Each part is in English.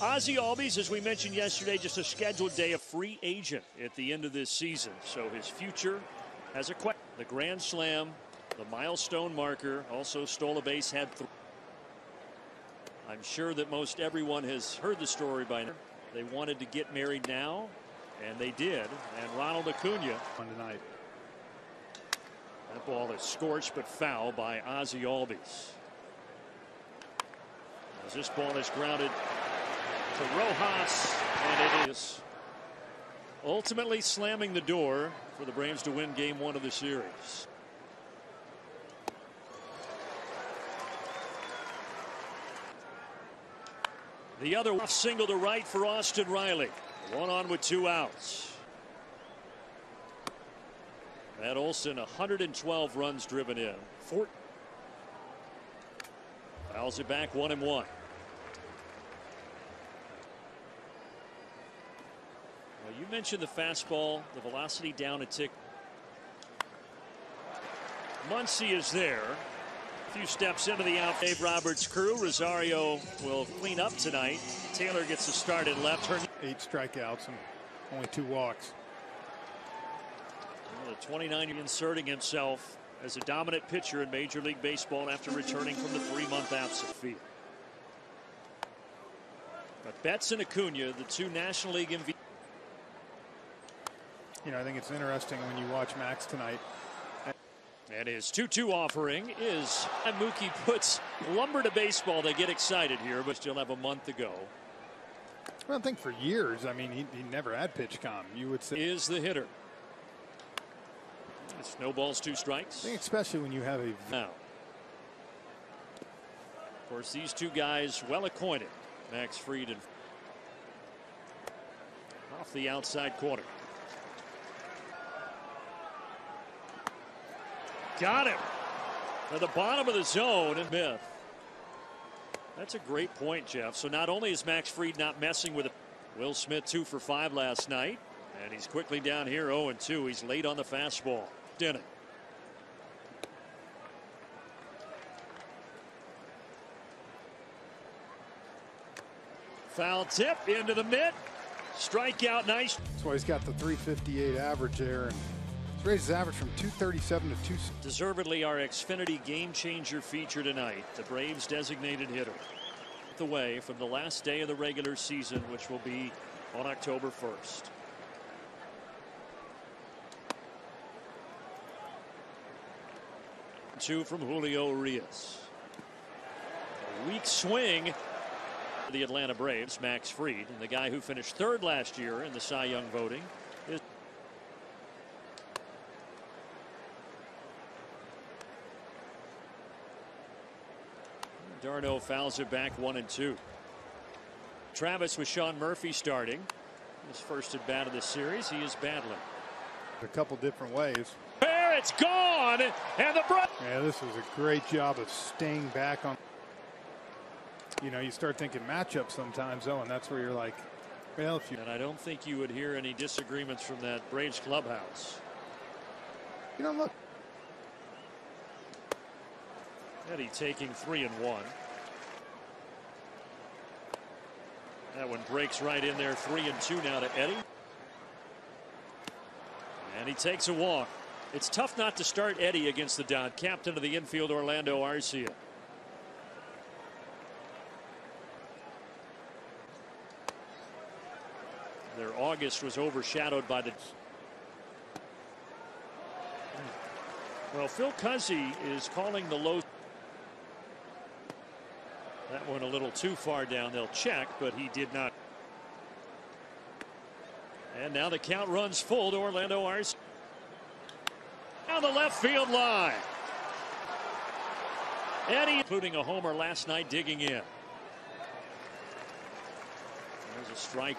Ozzie Albies, as we mentioned yesterday, just a scheduled day, a free agent at the end of this season. So his future has a question. The grand slam, the milestone marker, also stole a base, had three. I'm sure that most everyone has heard the story by now. They wanted to get married now, and they did. And Ronald Acuna on tonight. That ball is scorched but foul by Ozzie Albies. As this ball is grounded to Rojas, and it is ultimately slamming the door for the Braves to win game one of the series. The other off single to right for Austin Riley. One on with two outs. Matt Olson, 112 runs driven in. Fouls it back, 1-1. Well, you mentioned the fastball, the velocity down a tick. Muncy is there. A few steps into the out. Dave Roberts' crew. Rosario will clean up tonight. Taylor gets a start at left. 8 strikeouts and only 2 walks. Well, the 29-year-old inserting himself as a dominant pitcher in Major League Baseball after returning from the 3-month absence. But Betts and Acuna, the two National League MVP. You know, I think it's interesting when you watch Max tonight. And his 2-2 offering is, and Mookie puts lumber to baseball. They get excited here, but still have a month to go. Well, I think for years, I mean, he never had pitch comm. You would say is the hitter. It's no balls, 2 strikes. I think especially when you have a now. Of course, these two guys well acquainted. Max Fried and off the outside corner. Got him to the bottom of the zone and miss. That's a great point, Jeff. So not only is Max Fried not messing with it. Will Smith 2 for 5 last night, and he's quickly down here 0-2. He's late on the fastball. Didn't. Foul tip into the mitt. Strikeout, nice. That's why he's got the 358 average there. It's raised his average from 237 to 2. Deservedly our Xfinity Game Changer feature tonight. The Braves designated hitter. The way from the last day of the regular season, which will be on October 1st. Two from Julio Urias. A weak swing. The Atlanta Braves, Max Fried, and the guy who finished 3rd last year in the Cy Young voting. d'Arnaud fouls it back, 1-2. Travis with Sean Murphy starting. His 1st at bat of the series. He is battling a couple different ways. There, it's gone, and the Braves. Yeah, this was a great job of staying back on. You know, you start thinking matchup sometimes, though, and that's where you're like, well, if you. And I don't think you would hear any disagreements from that Braves clubhouse. You know, look. Eddie taking 3-1. That one breaks right in there. 3-2 now to Eddie. And he takes a walk. It's tough not to start Eddie against the Dodgers. Captain of the infield, Orlando Arcia. Their August was overshadowed by the. Well, Phil Cuzzi is calling the low. That one a little too far down. They'll check, but he did not. And now the count runs full to Orlando Arcia. Now the left field line. Eddie, including a homer last night, digging in. There's a strike.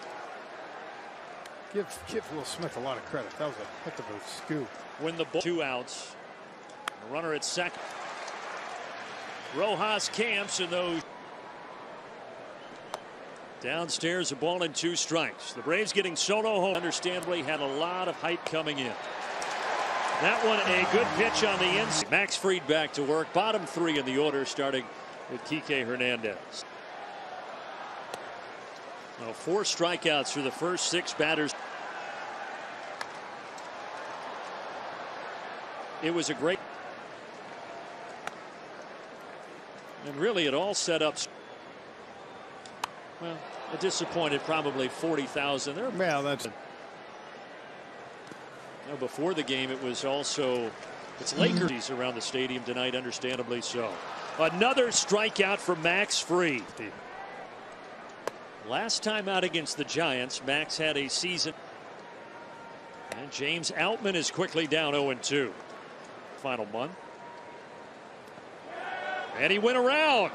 Give Will Smith a lot of credit. That was a heck of a scoop. When the ball, 2 outs. A runner at second. Rojas camps and those. Downstairs, a ball and 2 strikes. The Braves getting Soto home. Understandably, had a lot of hype coming in. That one, a good pitch on the inside. Max Fried back to work. Bottom 3 in the order, starting with Kike Hernandez. Well, 4 strikeouts through the first 6 batters. It was a great. And really it all set up. Well, a disappointed probably 40,000 there. Well, that's it. Now, before the game it was also it's Lakers around the stadium tonight, understandably so. Another strikeout for Max Fried. Last time out against the Giants, Max had a season. And James Altman is quickly down 0-2. Final month. And he went around.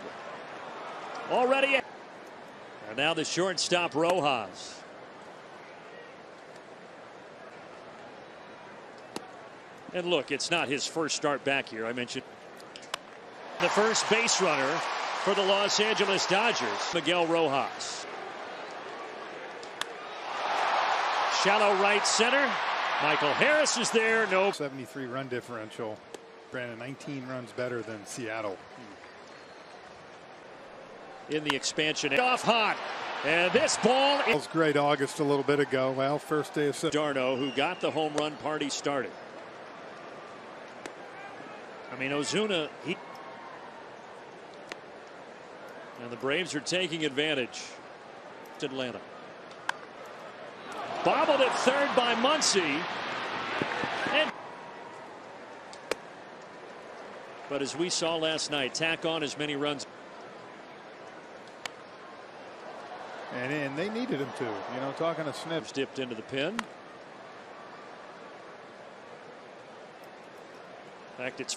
Already. And now the shortstop Rojas. And look, it's not his first start back here. I mentioned the first base runner for the Los Angeles Dodgers, Miguel Rojas. Shallow right center. Michael Harris is there. No. 73 run differential. Brandon, 19 runs better than Seattle. In the expansion. Off hot. And this ball. It was great August a little bit ago. Well, first day of d'Arnaud, who got the home run party started. I mean, Ozuna. And the Braves are taking advantage. Atlanta. Bobbled at third by Muncy. But as we saw last night, tack on as many runs. And they needed him to, you know, talking to Snips. Dipped into the pin. In fact, it's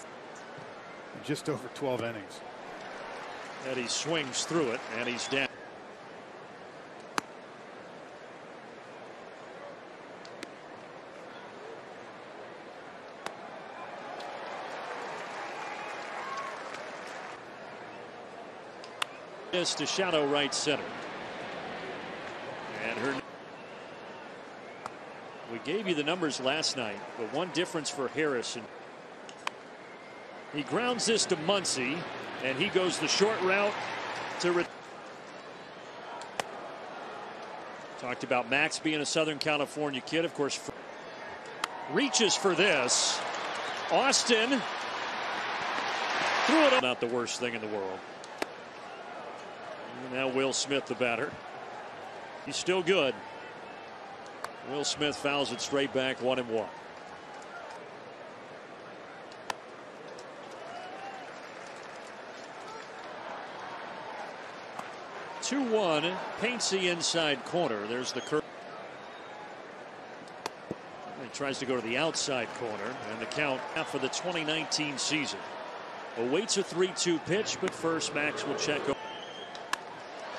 just over 12 innings. Eddie swings through it, and he's down. To shallow right center. And her. We gave you the numbers last night, but one difference for Harrison. He grounds this to Muncy, and he goes the short route to. Talked about Max being a Southern California kid, of course. Reaches for this. Austin threw it up. Not the worst thing in the world. Now Will Smith, the batter. He's still good. Will Smith fouls it straight back, 1-1. Two-1 paints the inside corner. There's the curve. He tries to go to the outside corner, and the count for the 2019 season. Awaits a 3-2 pitch, but first Max will check over.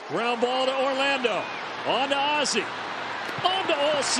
Ground ball to Orlando. On to Ozzie. On to Olson.